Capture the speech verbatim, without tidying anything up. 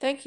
Thank